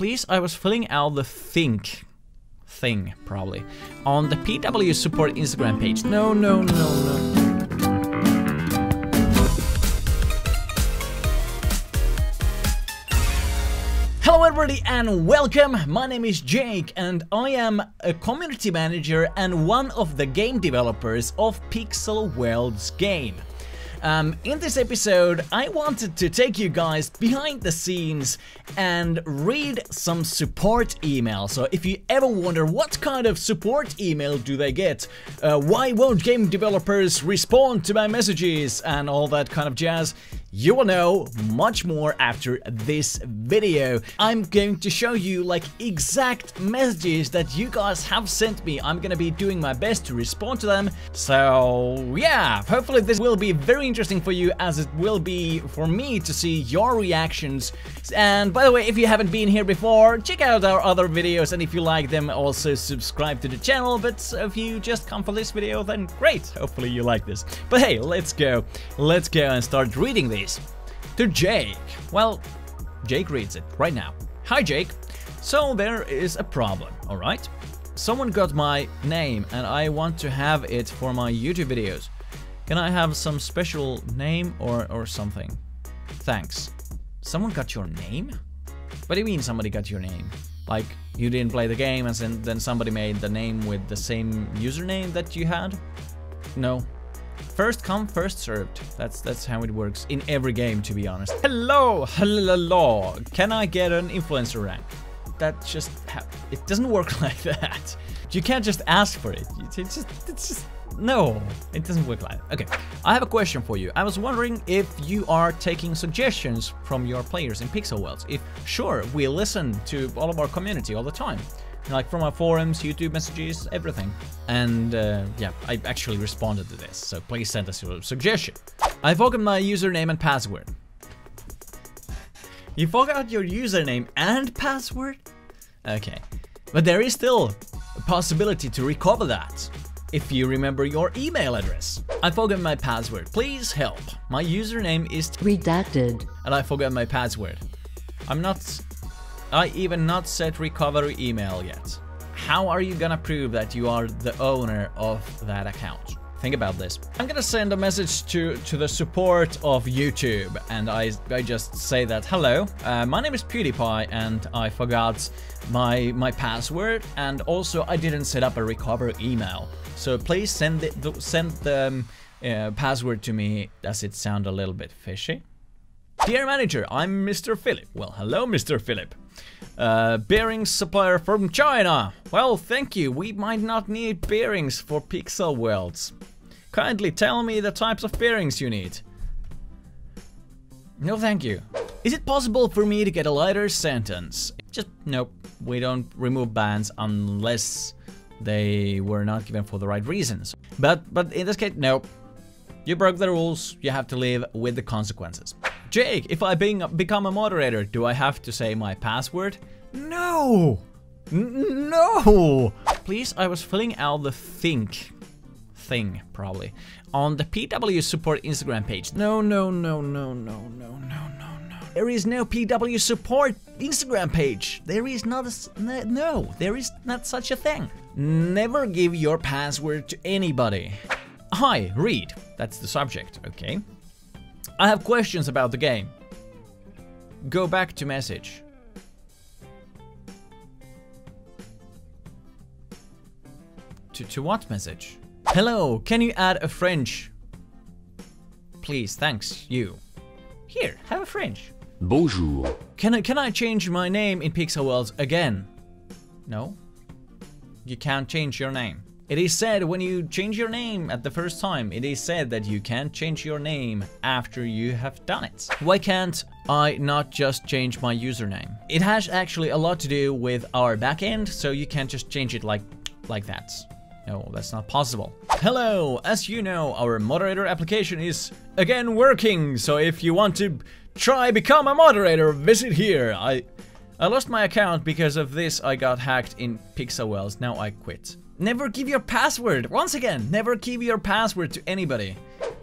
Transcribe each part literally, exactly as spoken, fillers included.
please, I was filling out the think thing, probably, on the P W support Instagram page. No, no, no, no. Hello everybody and welcome, my name is Jake and I am a community manager and one of the game developers of Pixel Worlds game. Um, in this episode I wanted to take you guys behind the scenes and read some support emails. So if you ever wonder what kind of support email do they get, uh, why won't game developers respond to my messages and all that kind of jazz, you will know much more after this video. I'm going to show you like exact messages that you guys have sent me. I'm gonna be doing my best to respond to them. So yeah, hopefully this will be very interesting for you as it will be for me to see your reactions. And by the way, if you haven't been here before, check out our other videos, and if you like them, also subscribe to the channel. But if you just come for this video, then great, hopefully you like this. But hey, let's go, let's go and start reading this. To Jake. Well, Jake reads it right now. Hi Jake. So there is a problem, alright? Someone got my name and I want to have it for my YouTube videos. Can I have some special name or, or something? Thanks. Someone got your name? What do you mean somebody got your name? Like you didn't play the game and then somebody made the name with the same username that you had? No. First come, first served. That's that's how it works in every game, to be honest. Hello, hello. Can I get an influencer rank? That just it doesn't work like that. You can't just ask for it. It's just it's just no. It doesn't work like that. Okay, I have a question for you. I was wondering if you are taking suggestions from your players in Pixel Worlds. If sure, we listen to all of our community all the time. Like from our forums, YouTube messages, everything. And uh, yeah, I actually responded to this, so please send us your suggestion. I forgot my username and password. You forgot your username and password? Okay, but there is still a possibility to recover that if you remember your email address. I forgot my password, please help. My username is redacted and I forgot my password. I'm not I even not set recovery email yet. How are you gonna prove that you are the owner of that account? Think about this. I'm gonna send a message to, to the support of YouTube and I, I just say that, hello, uh, my name is PewDiePie and I forgot my, my password and also I didn't set up a recovery email. So please send the, send the uh, password to me. Does it sound a little bit fishy? Dear manager, I'm Mister Philip. Well, hello, Mister Philip. Uh, bearings supplier from China. Well, thank you. We might not need bearings for Pixel Worlds. Kindly tell me the types of bearings you need. No, thank you. Is it possible for me to get a lighter sentence? Just, nope. We don't remove bans unless they were not given for the right reasons. But, but in this case, nope. You broke the rules. You have to live with the consequences. Jake, if I being, become a moderator, do I have to say my password? No! N no! Please, I was filling out the think thing, probably, on the P W support Instagram page. No, no, no, no, no, no, no, no, no. There is no P W support Instagram page. There is not a, no, there is not such a thing. Never give your password to anybody. Hi, read. That's the subject, okay. I have questions about the game. Go back to message. To, to what message? Hello, can you add a French? Please, thanks, you. Here, have a French. Bonjour. Can I, can I change my name in Pixel Worlds again? No. You can't change your name. It is said when you change your name at the first time, it is said that you can't change your name after you have done it. Why can't I not just change my username? It has actually a lot to do with our backend, so you can't just change it like, like that. No, that's not possible. Hello, as you know, our moderator application is again working, so if you want to try become a moderator, visit here. I, I lost my account because of this, I got hacked in Pixel Worlds, now I quit. Never give your password. Once again, never give your password to anybody.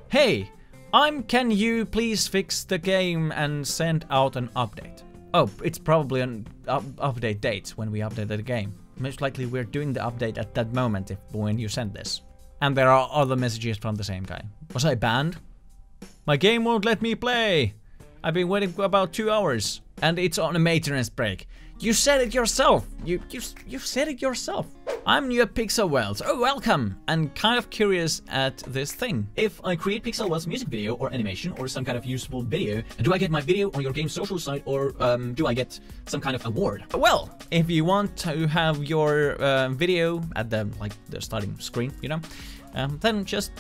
Hey, I'm. Can you please fix the game and send out an update? Oh, it's probably an up update date when we update the game. Most likely we're doing the update at that moment if when you send this. And there are other messages from the same guy. Was I banned? My game won't let me play! I've been waiting about two hours and it's on a maintenance break. You said it yourself! You you you said it yourself! I'm new at Pixel Worlds. Oh, welcome! And kind of curious at this thing. If I create Pixel Worlds music video or animation or some kind of useful video, do I get my video on your game's social site or um, do I get some kind of award? Well, if you want to have your uh, video at the like the starting screen, you know, um, then just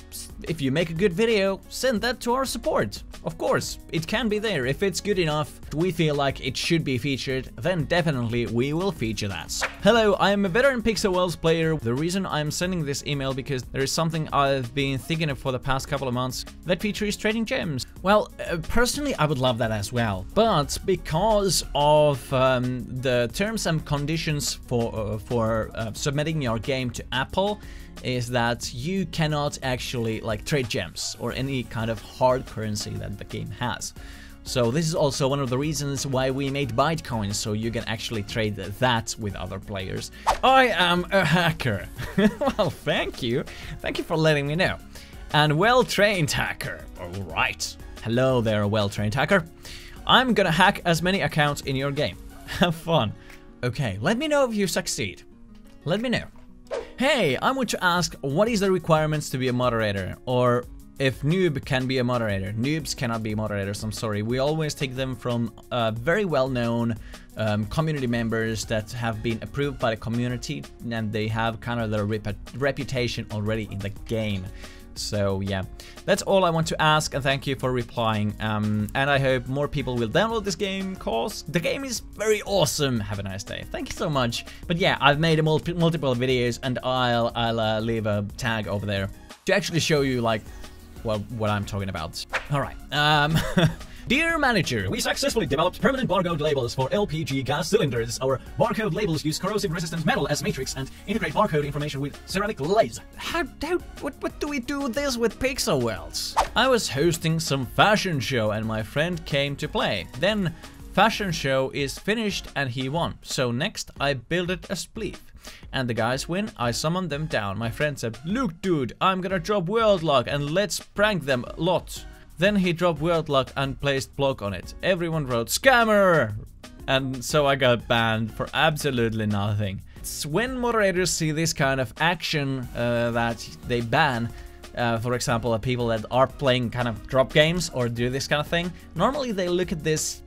if you make a good video, send that to our support. Of course, it can be there if it's good enough. We feel like it should be featured, then definitely we will feature that. Hello, I am a veteran Pixel Worlds player. The reason I'm sending this email because there is something I've been thinking of for the past couple of months. That feature is trading gems. Well, uh, personally, I would love that as well, but because of um, the terms and conditions for uh, for uh, submitting your game to Apple, is that you cannot actually like trade gems or any kind of hard currency that the game has. So this is also one of the reasons why we made Bitcoin, so you can actually trade that with other players. I am a hacker. Well, thank you. Thank you for letting me know. And well-trained hacker. Alright. Hello there, well-trained hacker. I'm gonna hack as many accounts in your game. Have fun. Okay, let me know if you succeed. Let me know. Hey, I want to ask, what is the requirements to be a moderator? Or if noob can be a moderator. Noobs cannot be moderators, I'm sorry. We always take them from uh, very well-known um, community members that have been approved by the community and they have kind of their rep reputation already in the game. So yeah, that's all I want to ask and thank you for replying. Um, and I hope more people will download this game cause the game is very awesome. Have a nice day. Thank you so much. But yeah, I've made mul multiple videos and I'll, I'll uh, leave a tag over there to actually show you like Well, what I'm talking about. Alright, um... Dear manager, we successfully developed permanent barcode labels for L P G gas cylinders. Our barcode labels use corrosive-resistant metal as matrix and integrate barcode information with ceramic glaze. How, how what, what do we do this with Pixel Worlds? I was hosting some fashion show and my friend came to play. Then, fashion show is finished and he won. So next, I builded a spleef. And the guys win, I summoned them down. My friend said, look dude, I'm gonna drop world lock and let's prank them a lot. Then he dropped world lock and placed block on it. Everyone wrote, scammer! And so I got banned for absolutely nothing. It's when moderators see this kind of action uh, that they ban, uh, for example, the people that are playing kind of drop games or do this kind of thing, normally they look at this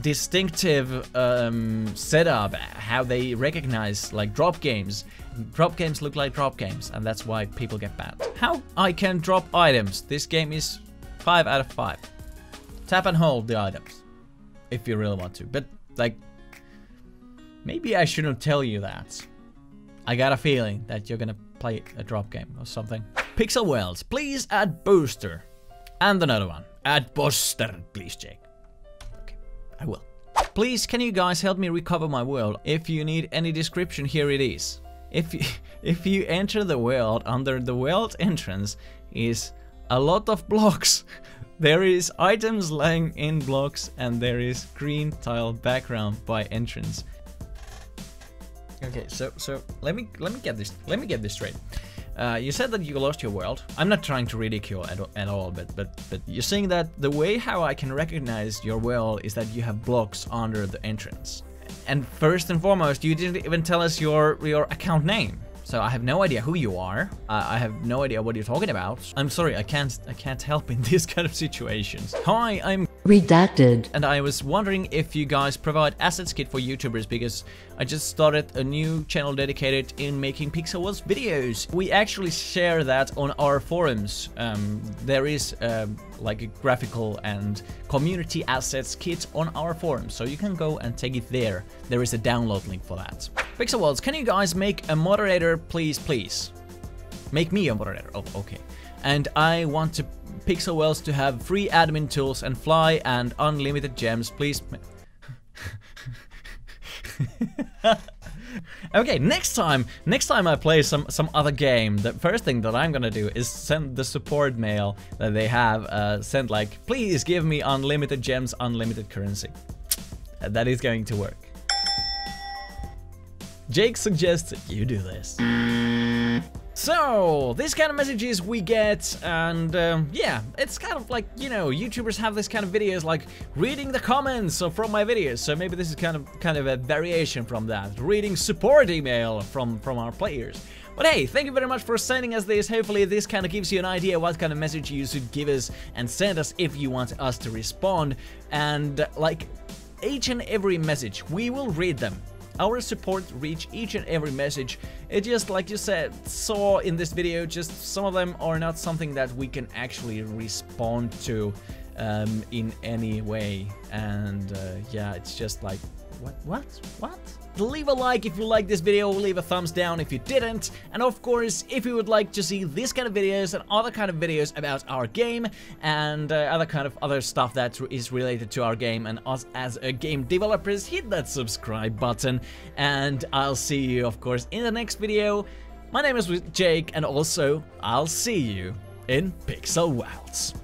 distinctive um, setup, how they recognize like drop games. Drop games look like drop games and that's why people get banned. How I can drop items? This game is five out of five. Tap and hold the items if you really want to, but like maybe I shouldn't tell you that. I got a feeling that you're gonna play a drop game or something. Pixel Worlds, please add booster. And another one. Add booster, please Jake. I will. Please, can you guys help me recover my world? If you need any description, here it is. If you, if you enter the world, under the world entrance is a lot of blocks. There is items lying in blocks and there is green tile background by entrance. Okay, so so let me let me get this let me get this straight. Uh, you said that you lost your world. I'm not trying to ridicule at, at all, but, but but you're saying that the way how I can recognize your world is that you have blocks under the entrance. And first and foremost, you didn't even tell us your, your account name. So I have no idea who you are. Uh, I have no idea what you're talking about. I'm sorry, I can't I can't help in these kind of situations. Hi, I'm Redacted. And I was wondering if you guys provide assets kit for YouTubers because I just started a new channel dedicated in making Pixel Worlds videos. We actually share that on our forums. Um, there is um, like a graphical and community assets kit on our forum, so you can go and take it there. There is a download link for that. Pixel Worlds, can you guys make a moderator, please, please? Make me a moderator. Oh, okay. And I want to Pixel Worlds to have free admin tools and fly and unlimited gems, please. Okay, next time, next time I play some some other game, the first thing that I'm gonna do is send the support mail that they have uh, sent like, please give me unlimited gems, unlimited currency. that is going to work. Jake suggests you do this. So, these kind of messages we get, and um, yeah, it's kind of like, you know, YouTubers have this kind of videos like reading the comments from my videos, so maybe this is kind of kind of a variation from that, reading support email from, from our players. But hey, thank you very much for sending us this. Hopefully this kind of gives you an idea what kind of message you should give us and send us if you want us to respond. And like each and every message, we will read them. Our support reach each and every message. It just, like you said, saw in this video, just some of them are not something that we can actually respond to um, in any way. And uh, yeah, it's just like, what, what, what? Leave a like if you like this video, leave a thumbs down if you didn't. And of course, if you would like to see this kind of videos and other kind of videos about our game and uh, other kind of other stuff that is related to our game and us as a game developers, hit that subscribe button. And I'll see you, of course, in the next video. My name is Jake, and also I'll see you in Pixel Worlds.